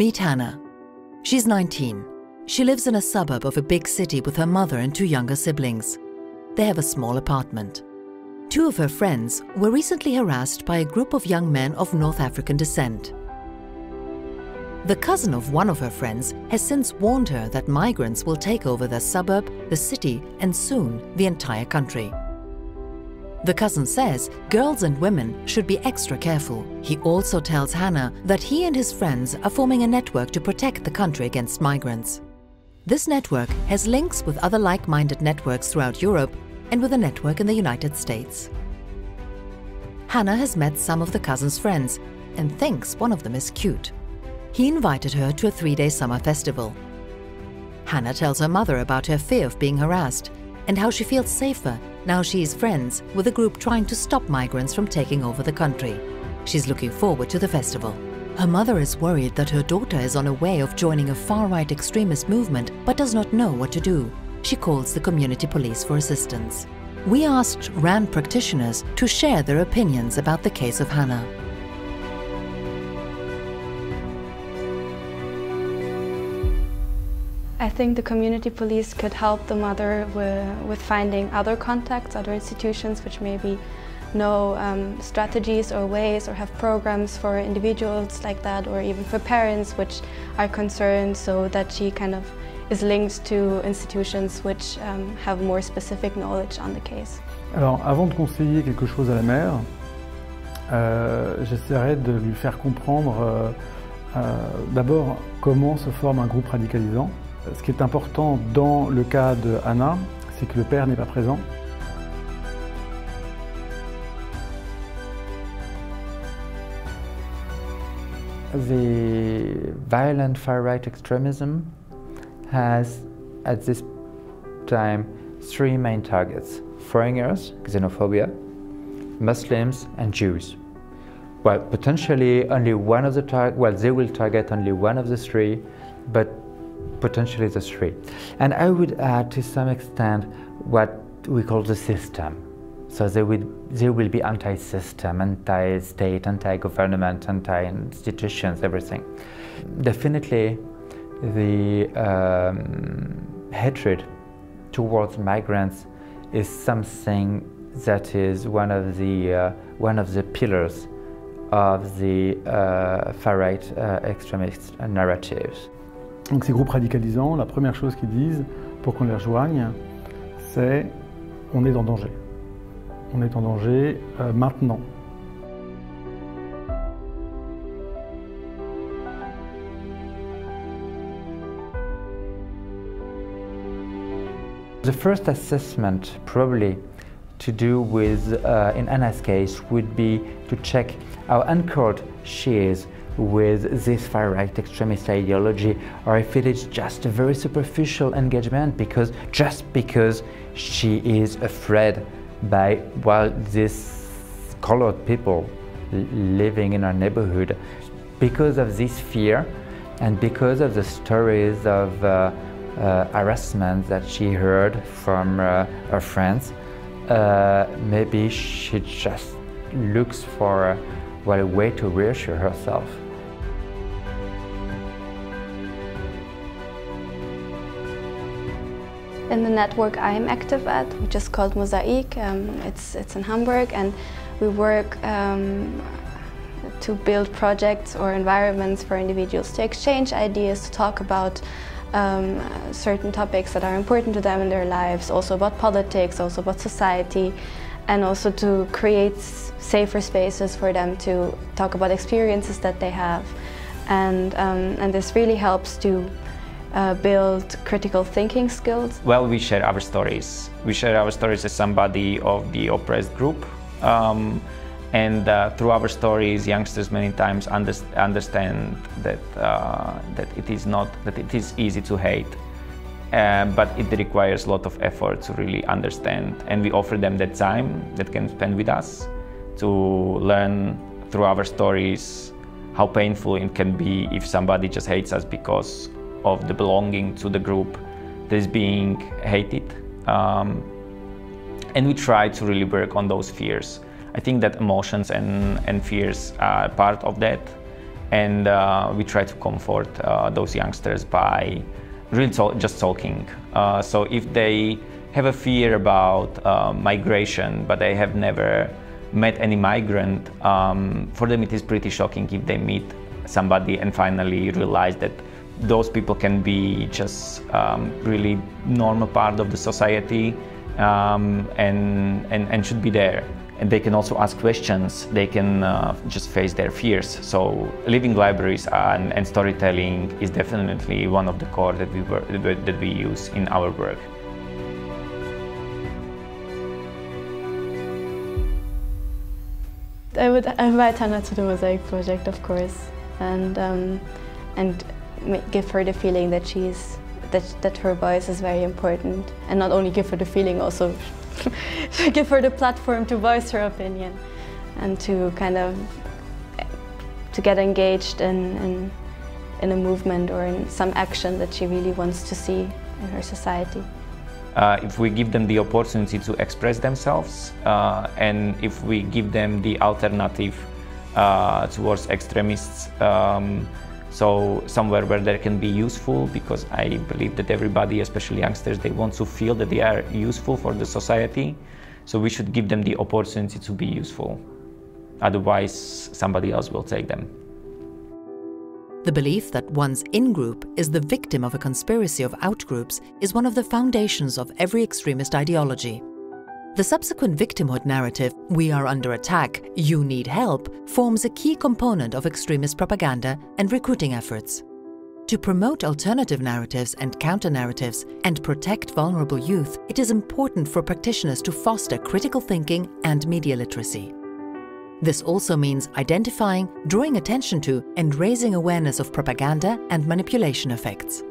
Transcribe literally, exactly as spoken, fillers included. Meet Hannah. She's nineteen. She lives in a suburb of a big city with her mother and two younger siblings. They have a small apartment. Two of her friends were recently harassed by a group of young men of North African descent. The cousin of one of her friends has since warned her that migrants will take over their suburb, the city, and soon the entire country. The cousin says girls and women should be extra careful. He also tells Hannah that he and his friends are forming a network to protect the country against migrants. This network has links with other like-minded networks throughout Europe and with a network in the United States. Hannah has met some of the cousin's friends and thinks one of them is cute. He invited her to a three-day summer festival. Hannah tells her mother about her fear of being harassed and how she feels safer now she is friends with a group trying to stop migrants from taking over the country. She's looking forward to the festival. Her mother is worried that her daughter is on her way of joining a far-right extremist movement but does not know what to do. She calls the community police for assistance. We asked R A N practitioners to share their opinions about the case of Hannah. I think the community police could help the mother with finding other contacts, other institutions which maybe know um, strategies or ways or have programs for individuals like that, or even for parents which are concerned, so that she kind of is linked to institutions which um, have more specific knowledge on the case. Alors, avant de conseiller quelque chose à la mère, euh, j'essaierai de lui faire comprendre euh, euh, d'abord comment se forme un groupe radicalisant. Ce qui est important dans le cas de Hannah, c'est que le père n'est pas présent. The violent far-right extremism has, at this time, three main targets: foreigners, xenophobia, Muslims, and Jews. Well, potentially only one of the target. Well, they will target only one of the three, but potentially the three. And I would add, to some extent, what we call the system. So they will, they will be anti-system, anti-state, anti-government, anti-institutions, everything. Definitely the um, hatred towards migrants is something that is one of the, uh, one of the pillars of the uh, far-right uh, extremist narratives. Donc ces groupes radicalisants, la première chose qu'ils disent pour qu'on les rejoigne, c'est « on est en danger ». On est en danger euh, maintenant. The first assessment probably to do with, uh, in Anna's case, would be to check how anchored she is with this far-right extremist ideology, or if it is just a very superficial engagement because just because she is afraid by, well, these colored people living in our neighborhood, because of this fear and because of the stories of uh, uh, harassment that she heard from uh, her friends, uh, maybe she just looks for uh, well, a way to reassure herself. In the network I'm active at, which is called Mosaik, um, it's, it's in Hamburg, and we work um, to build projects or environments for individuals to exchange ideas, to talk about um, certain topics that are important to them in their lives, also about politics, also about society, and also to create safer spaces for them to talk about experiences that they have. And, um, and this really helps to Uh, build critical thinking skills. Well, we share our stories. We share our stories as somebody of the oppressed group. Um, and uh, through our stories, youngsters many times under understand that, uh, that it is not, that it is easy to hate, uh, but it requires a lot of effort to really understand. And we offer them the time that can spend with us to learn through our stories how painful it can be if somebody just hates us because of the belonging to the group that is being hated. Um, and we try to really work on those fears. I think that emotions and, and fears are part of that. and uh, we try to comfort uh, those youngsters by really to- just talking. Uh, so if they have a fear about uh, migration, but they have never met any migrant, um, for them it is pretty shocking if they meet somebody and finally realize that those people can be just um, really normal part of the society, um, and, and, and should be there. And they can also ask questions, they can uh, just face their fears. So living libraries and, and storytelling is definitely one of the core that we, were, that we use in our work. I would invite Hannah to the Mosaik project, of course, and, um, and give her the feeling that, she's, that, that her voice is very important. And not only give her the feeling, also give her the platform to voice her opinion and to kind of to get engaged in, in, in a movement or in some action that she really wants to see in her society. Uh, if we give them the opportunity to express themselves, uh, and if we give them the alternative uh, towards extremists, um, so somewhere where they can be useful, because I believe that everybody, especially youngsters, they want to feel that they are useful for the society. So we should give them the opportunity to be useful. Otherwise, somebody else will take them. The belief that one's in-group is the victim of a conspiracy of out-groups is one of the foundations of every extremist ideology. The subsequent victimhood narrative, "we are under attack, you need help," forms a key component of extremist propaganda and recruiting efforts. To promote alternative narratives and counter-narratives and protect vulnerable youth, it is important for practitioners to foster critical thinking and media literacy. This also means identifying, drawing attention to, and raising awareness of propaganda and manipulation effects.